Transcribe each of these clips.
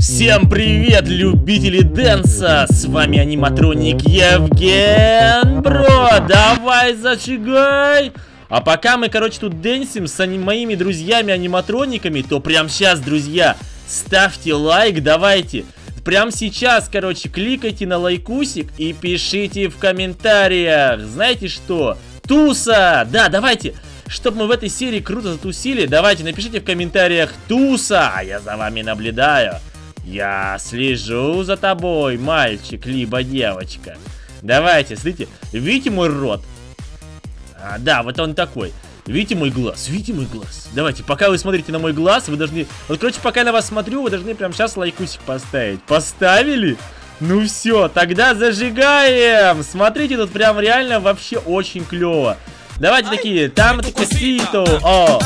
Всем привет, любители дэнса! С вами аниматроник Евген. Бро, давай зажигай! А пока мы, короче, тут дэнсим с моими друзьями-аниматрониками, то прям сейчас, друзья, ставьте лайк, давайте. Прям сейчас, короче, кликайте на лайкусик и пишите в комментариях. Знаете что? Туса! Да, давайте! Чтобы мы в этой серии круто затусили, давайте напишите в комментариях «Туса», я за вами наблюдаю. Я слежу за тобой, мальчик, либо девочка. Давайте, смотрите, видите мой рот? А, да, вот он такой. Видите мой глаз? Видите мой глаз? Давайте, пока вы смотрите на мой глаз, вы должны... Вот, короче, пока я на вас смотрю, вы должны прямо сейчас лайкусик поставить. Поставили? Ну все, тогда зажигаем! Смотрите, тут прям реально вообще очень клево. Давайте такие, там это косито, о,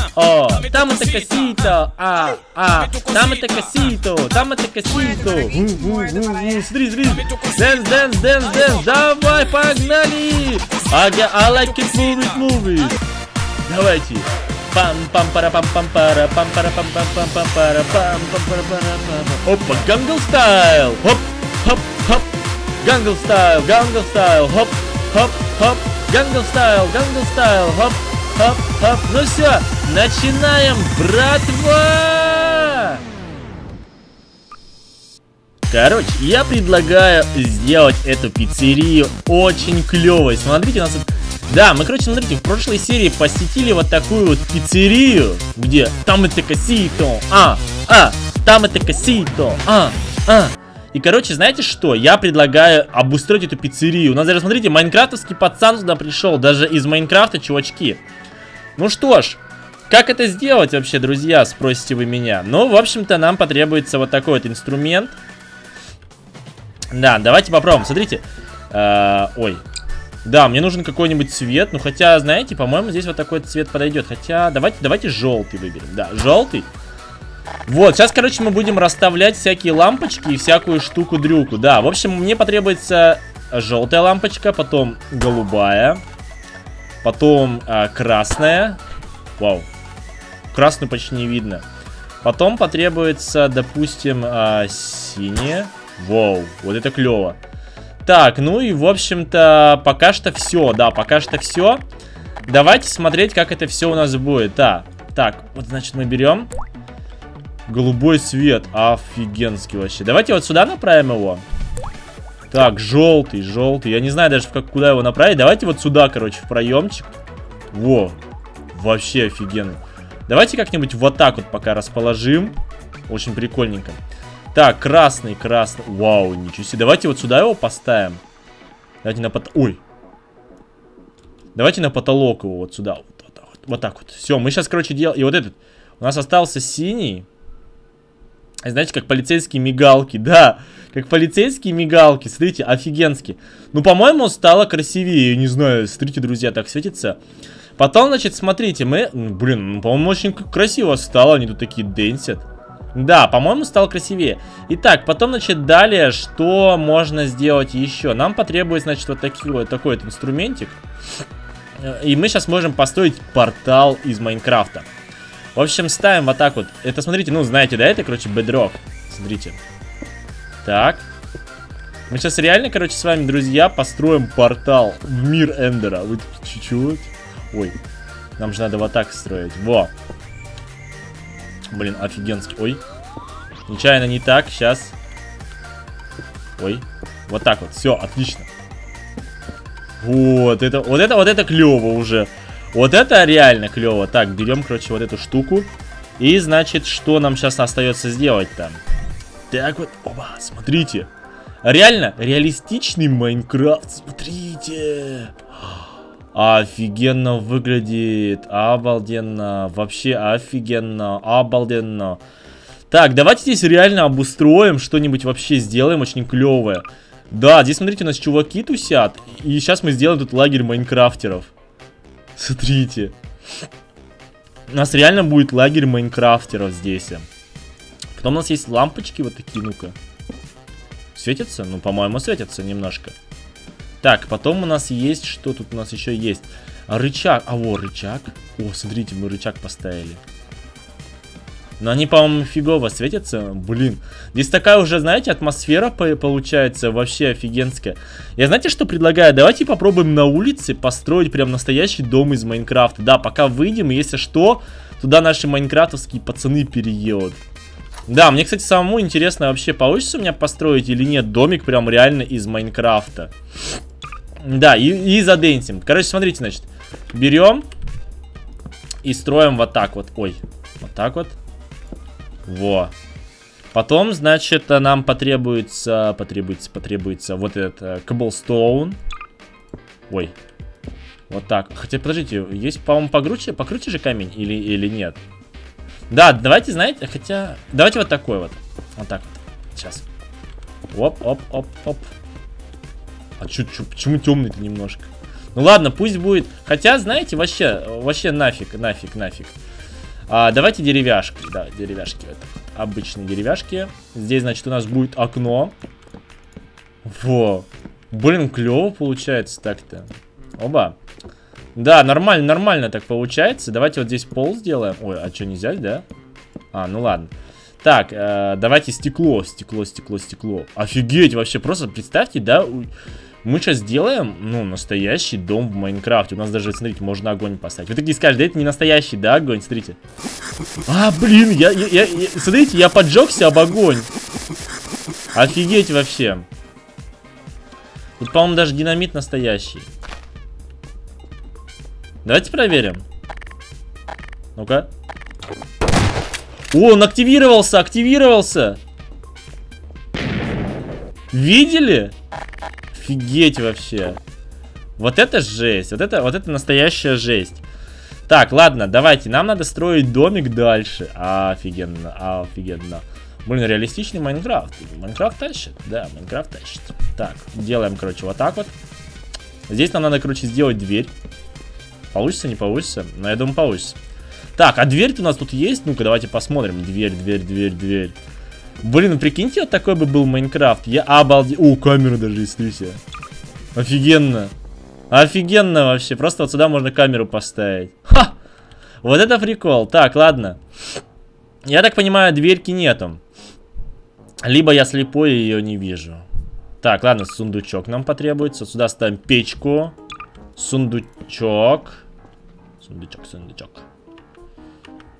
там это косито, а, там это косито, там это косито. Смотри, смотри, дэнс, дэнс, дэнс, дэнс, давай, погнали. Ага, I like it, move it, move it. Давайте. Пам-пам-пара-пам-пам-пара, пам-пара-пам-пам-пам-пара, пам-пам-пара-пам-пам-пам. Опа, гангл стайл, хоп, хоп, хоп, гангл стайл, хоп, хоп, хоп. Гангл стайл, хоп, хоп, хоп. Ну все, начинаем, братва! Короче, я предлагаю сделать эту пиццерию очень клевой. Смотрите, у нас... Да, мы, короче, смотрите, в прошлой серии посетили вот такую вот пиццерию, где там это косито, а, там это косито, а. И, короче, знаете что? Я предлагаю обустроить эту пиццерию. У нас даже, смотрите, майнкрафтовский пацан сюда пришел. Даже из Майнкрафта, чувачки. Ну что ж, как это сделать вообще, друзья, спросите вы меня. Ну, в общем-то, нам потребуется вот такой вот инструмент. Да, давайте попробуем. Смотрите. Ой. Да, мне нужен какой-нибудь цвет. Ну, хотя, знаете, по-моему, здесь вот такой цвет подойдет. Хотя, давайте желтый выберем. Да, желтый. Вот, сейчас, короче, мы будем расставлять всякие лампочки и всякую штуку-дрюку. Да, в общем, мне потребуется желтая лампочка, потом голубая, потом красная. Вау, красную почти не видно. Потом потребуется, допустим, синяя. Вау, вот это клево. Так, ну и, в общем-то, пока что все, да, пока что все. Давайте смотреть, как это все у нас будет, да. Так, вот, значит, мы берем... Голубой свет, офигенский вообще. Давайте вот сюда направим его. Так, желтый, желтый. Я не знаю даже, куда его направить. Давайте вот сюда, короче, в проемчик. Во, вообще офигенно. Давайте как-нибудь вот так вот пока расположим. Очень прикольненько. Так, красный, красный. Вау, ничего себе. Давайте вот сюда его поставим. Давайте на потолок. Ой. Давайте на потолок его вот сюда. Вот так вот. Все, мы сейчас, короче, делаем. И вот этот. У нас остался синий. Знаете, как полицейские мигалки, да, как полицейские мигалки, смотрите, офигенски. Ну, по-моему, стало красивее, я не знаю, смотрите, друзья, так светится. Потом, значит, смотрите, мы, блин, ну, по-моему, очень красиво стало, они тут такие дэнсят. Да, по-моему, стало красивее. Итак, потом, значит, далее, что можно сделать еще? Нам потребуется, значит, вот такой вот инструментик. И мы сейчас можем построить портал из Майнкрафта. В общем, ставим вот так вот. Это, смотрите, ну, знаете, да, это, короче, бедрок. Смотрите. Так. Мы сейчас реально, короче, с вами, друзья, построим портал в мир Эндера. Вы такие, чуть-чуть. Ой, нам же надо вот так строить. Во. Блин, офигенский. Ой. Нечаянно не так, сейчас. Ой. Вот так вот, все, отлично. Вот это, вот это, вот это клево уже. Вот это реально клево. Так, берем, короче, вот эту штуку. И, значит, что нам сейчас остается сделать там? Так вот, оба, смотрите. Реально, реалистичный Майнкрафт, смотрите. Офигенно выглядит. Обалденно, вообще офигенно, обалденно. Так, давайте здесь реально обустроим, что-нибудь вообще сделаем очень клевое. Да, здесь, смотрите, у нас чуваки тусят. И сейчас мы сделаем тут лагерь майнкрафтеров. Смотрите. У нас реально будет лагерь майнкрафтеров здесь. Потом у нас есть лампочки вот такие, ну-ка. Светятся? Ну, по-моему, светятся немножко. Так, потом у нас есть... Что тут у нас еще есть? Рычаг. А, вот рычаг. О, смотрите, мы рычаг поставили. Но они, по-моему, фигово светятся. Блин. Здесь такая уже, знаете, атмосфера получается вообще офигенская. Я, знаете, что предлагаю? Давайте попробуем на улице построить прям настоящий дом из Майнкрафта. Да, пока выйдем, если что, туда наши майнкрафтовские пацаны переедут. Да, мне, кстати, самому интересно, вообще получится у меня построить или нет домик прям реально из Майнкрафта. Да, и заденсим. Короче, смотрите, значит, берем и строим вот так вот. Ой, вот так вот. Во. Потом, значит, нам потребуется вот этот кобблстоун. Ой. Вот так. Хотя, подождите, есть, по-моему, покруче же камень или нет? Да, давайте, знаете, хотя... Давайте вот такой вот. Вот так вот. Сейчас. Оп. А почему темный-то немножко? Ну ладно, пусть будет. Хотя, знаете, вообще нафиг. Давайте деревяшки. Да, деревяшки. Вот так вот. Обычные деревяшки. Здесь, значит, у нас будет окно. Во. Блин, клево получается так-то. Оба. Да, нормально так получается. Давайте вот здесь пол сделаем. Ой, а что, нельзя, да? А, ну ладно. Так, давайте стекло. Офигеть, вообще, просто представьте, да? Мы сейчас сделаем, ну, настоящий дом в Майнкрафте. У нас даже, смотрите, можно огонь поставить. Вы такие скажете, да это не настоящий, да, огонь? Смотрите. А, блин, смотрите, я поджегся об огонь. Офигеть вообще. Тут, по-моему, даже динамит настоящий. Давайте проверим. Ну-ка. О, он активировался. Видели? Офигеть вообще. Вот это жесть. Вот это настоящая жесть. Так, ладно, давайте. Нам надо строить домик дальше. Офигенно. Блин, реалистичный Майнкрафт. Майнкрафт тащит? Да, Майнкрафт тащит. Так, делаем, короче, вот так вот. Здесь нам надо, короче, сделать дверь. Получится, не получится? Но я думаю, получится. Так, а дверь-то у нас тут есть? Ну-ка, давайте посмотрим. Дверь. Блин, прикиньте, вот такой бы был Майнкрафт. Я обалдел. О, камеру даже истрися. Офигенно. Офигенно вообще. Просто вот сюда можно камеру поставить. Ха! Вот это прикол. Так, ладно. Я так понимаю, дверьки нету. Либо я слепой и ее не вижу. Так, ладно, сундучок нам потребуется. Сюда ставим печку. Сундучок.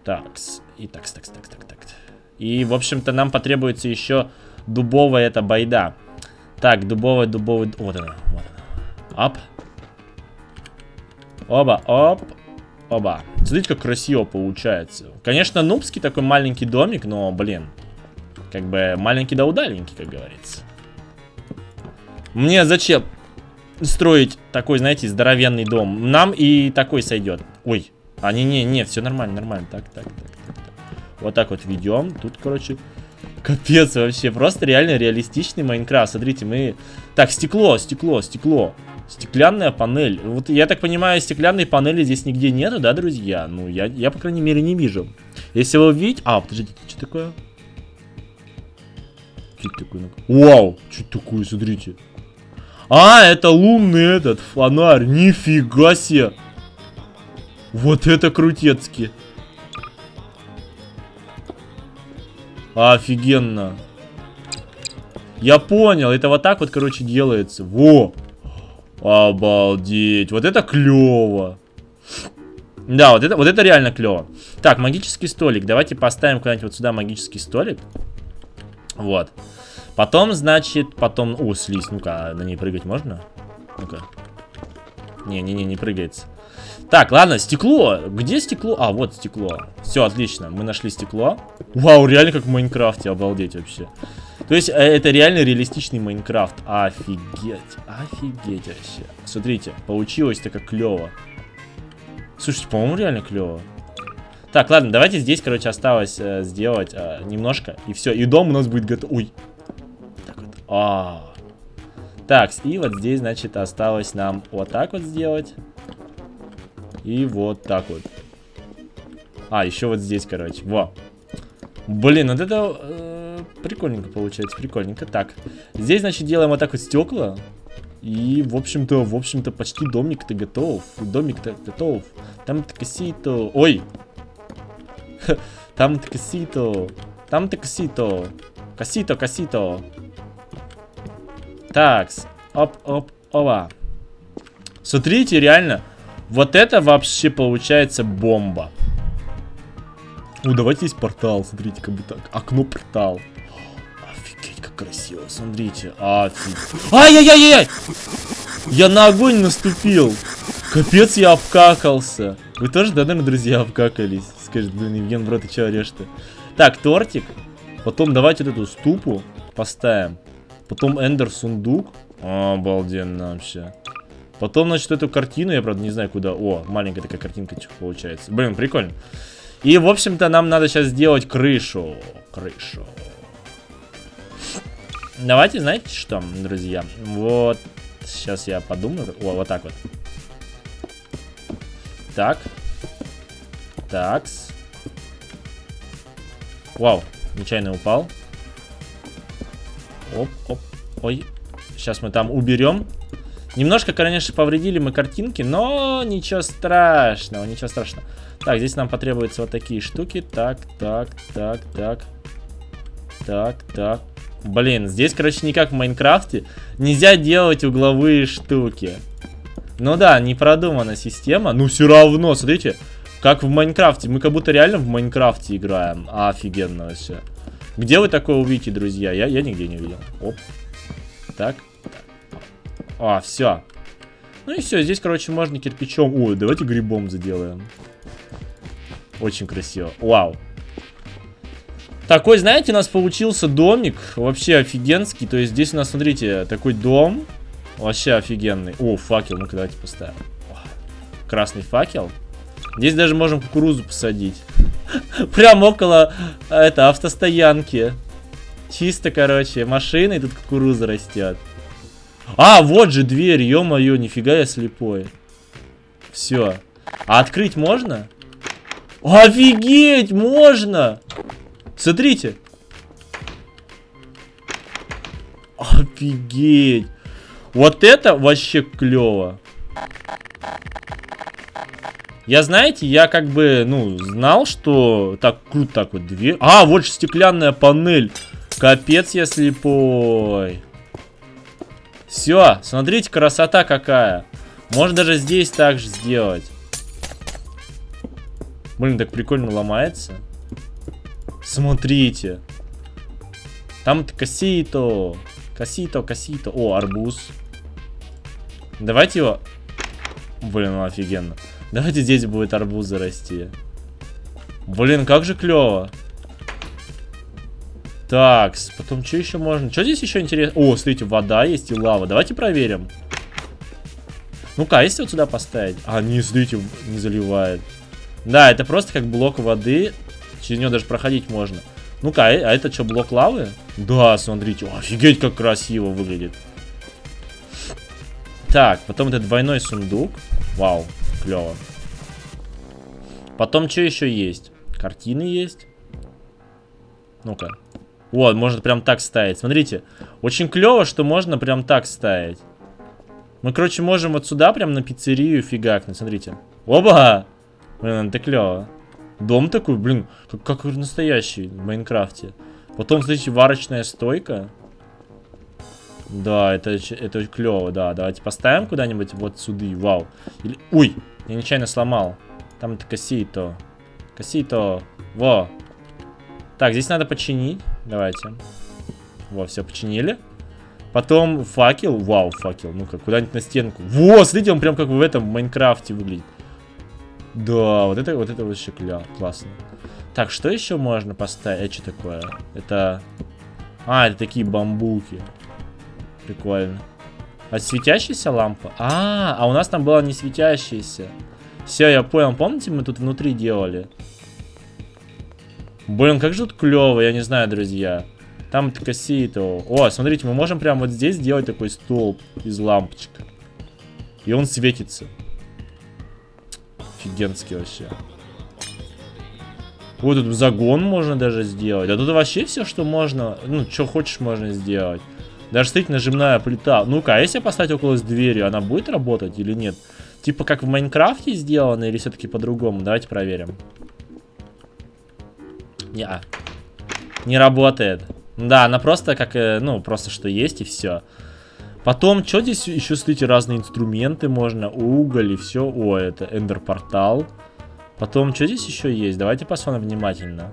Такс. И такс. И, в общем-то, нам потребуется еще дубовая эта байда. Так, дубовая. Вот она. Оп. Оба, оп. Оба. Смотрите, как красиво получается. Конечно, нубский такой маленький домик, но, блин. Как бы маленький да удаленький, как говорится. Мне зачем строить такой, знаете, здоровенный дом? Нам и такой сойдет. Ой. А, не, все нормально. Так. Вот так вот ведем. Тут, короче, капец вообще. Просто реально реалистичный Майнкрафт. Смотрите, мы... Так, стекло. Стеклянная панель. Вот я так понимаю, стеклянной панели здесь нигде нету, да, друзья? Ну, я по крайней мере, не вижу. Если вы видите... А, подождите, что такое? Вау! Что такое, смотрите. А, это лунный этот фонарь. Нифига себе. Вот это крутецки. Офигенно. Я понял. Это вот так вот, короче, делается. Во. Обалдеть. Вот это клево. Да, вот это реально клево. Так, магический столик. Давайте поставим куда-нибудь вот сюда магический столик. Вот. Потом, значит, О, слизь. Ну-ка, на ней прыгать можно? Ну-ка. Не, не прыгается. Так, ладно, стекло. Где стекло? А, вот стекло. Все, отлично, мы нашли стекло. Вау, реально как в Майнкрафте, обалдеть вообще. То есть, это реально реалистичный Майнкрафт. Офигеть вообще. Смотрите, получилось-то как клево. Слушайте, по-моему, реально клево. Так, ладно, давайте здесь, короче, осталось сделать немножко. И все, и дом у нас будет готов. Ой. Так вот. Так, и вот здесь, значит, осталось нам вот так вот сделать. И вот так вот. А, еще вот здесь, короче. Во. Блин, вот это прикольненько получается, прикольненько. Так, здесь, значит, делаем вот так вот стекла. И, в общем-то, почти домик-то готов. Там-то косито. Ой! Там-то косито. Там-то косито. Косито, косито. Такс. Оп, оп, ола. Смотрите, реально. Вот это вообще получается бомба. Ну, давайте есть портал, смотрите, как бы так. Окно портал. Офигеть, как красиво, смотрите. Ай-яй-яй-яй! Я на огонь наступил. Капец, я обкакался. Вы тоже, да, наверное, друзья, обкакались. Скажет, блин, Евген, бро, ты чего орешь-то? Так, тортик. Потом давайте вот эту ступу поставим. Потом эндер сундук. Обалденно вообще. Потом, значит, эту картину, я, правда, не знаю куда. О, маленькая такая картинка получается. Блин, прикольно. И, в общем-то, нам надо сейчас сделать крышу. Крышу. Давайте, знаете что, друзья? Вот. Сейчас я подумаю. О, вот так вот. Так. Такс. Вау. Нечаянно упал. Оп, оп. Ой. Сейчас мы там уберем. Немножко, конечно, повредили мы картинки, но ничего страшного, ничего страшного. Так, здесь нам потребуются вот такие штуки. Так, так, так, так. Так, так. Блин, здесь, короче, не как в Майнкрафте. Нельзя делать угловые штуки. Ну да, не продумана система, но все равно, смотрите, как в Майнкрафте. Мы как будто реально в Майнкрафте играем. Офигенно вообще. Где вы такое увидите, друзья? Я нигде не видел. Оп. Так. А, все. Ну и все, здесь, короче, можно кирпичом. Ой, давайте грибом заделаем. Очень красиво. Вау. Такой, знаете, у нас получился домик. Вообще офигенский. То есть здесь у нас, смотрите, такой дом. Вообще офигенный. О, факел, ну-ка давайте поставим. Красный факел. Здесь даже можем кукурузу посадить. Прям около, это, автостоянки. Чисто, короче, машины. И тут кукуруза растет. А, вот же дверь, ё-моё, нифига я слепой. Все. А открыть можно? Офигеть, можно! Смотрите. Офигеть. Вот это вообще клево. Я, знаете, я как бы, ну, знал, что так круто так вот дверь. А, вот же стеклянная панель. Капец, я слепой. Все, смотрите, красота какая. Можно даже здесь так же сделать. Блин, так прикольно ломается. Смотрите. Там-то косито. Косито, косито. О, арбуз. Давайте его... Блин, ну офигенно. Давайте здесь будет арбузы расти. Блин, как же клево. Так, потом что еще можно? Что здесь еще интересно? О, смотрите, вода есть и лава. Давайте проверим. Ну-ка, если вот сюда поставить? А, не, смотрите, не заливает. Да, это просто как блок воды. Через него даже проходить можно. Ну-ка, а это что, блок лавы? Да, смотрите, офигеть, как красиво выглядит. Так, потом это двойной сундук. Вау, клево. Потом что еще есть? Картины есть. Ну-ка. Вот, можно прям так ставить. Смотрите, очень клево, что можно прям так ставить. Мы, короче, можем вот сюда прям на пиццерию фигакнуть. Смотрите. Оба! Блин, это клево. Дом такой, блин, как настоящий в Майнкрафте. Потом, смотрите, варочная стойка. Да, это очень клево, да. Давайте поставим куда-нибудь вот сюда. Вау. Или... Ой, я нечаянно сломал. Там это косито. Косито. Во. Так, здесь надо починить. Давайте. Во, все, починили. Потом факел. Вау, факел. Ну-ка, куда-нибудь на стенку. Во, смотрите, он прям как в этом в Майнкрафте выглядит. Да, вот это вообще классно. Так, что еще можно поставить? Это что такое? Это... А, это такие бамбуки. Прикольно. А светящаяся лампа? А у нас там была не светящаяся. Все, я понял. Помните, мы тут внутри делали? Блин, как же тут клево, я не знаю, друзья. Там это косито. О, смотрите, мы можем прямо вот здесь сделать такой столб из лампочек. И он светится. Офигенский вообще. Вот тут загон можно даже сделать. А тут вообще все, что можно. Ну, что хочешь, можно сделать. Даже, смотрите, нажимная плита. Ну-ка, а если поставить около с дверью, она будет работать или нет? Типа как в Майнкрафте сделано или все-таки по-другому? Давайте проверим. Не-а. Не работает. Да, она просто как, ну, просто что есть и все. Потом, что здесь еще, смотрите, разные инструменты можно, уголь и все. О, это эндер-портал. Потом, что здесь еще есть? Давайте посмотрим внимательно.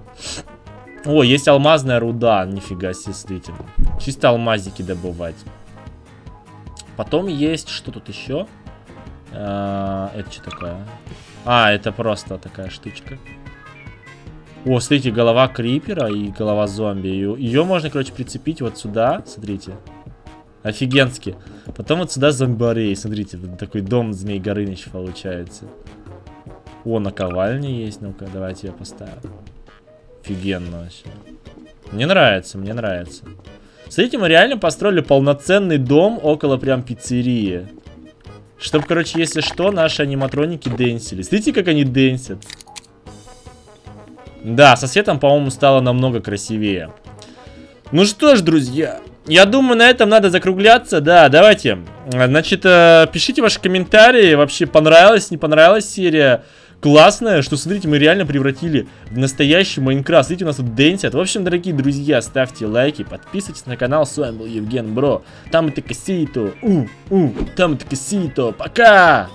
О, есть алмазная руда. Нифига себе, смотрите. Чисто алмазики добывать. Потом есть, что тут еще? Это что такое? А, это просто такая штучка. О, смотрите, голова крипера и голова зомби. Ее можно, короче, прицепить вот сюда. Смотрите. Офигенски. Потом вот сюда зомбарей. Смотрите, такой дом Змей Горыныч получается. О, наковальня есть. Ну-ка, давайте я поставлю. Офигенно вообще. Мне нравится, мне нравится. Смотрите, мы реально построили полноценный дом около прям пиццерии. Чтоб, короче, если что, наши аниматроники денсили. Смотрите, как они денсят. Да, со светом, по-моему, стало намного красивее. Ну что ж, друзья, я думаю, на этом надо закругляться. Да, давайте. Значит, пишите ваши комментарии. Вообще, понравилась, не понравилась серия. Классное, что, смотрите, мы реально превратили в настоящий Майнкрафт. Смотрите, у нас тут денсят. В общем, дорогие друзья, ставьте лайки, подписывайтесь на канал. С вами был Евген, бро. Там это косито. Там это косито. Пока!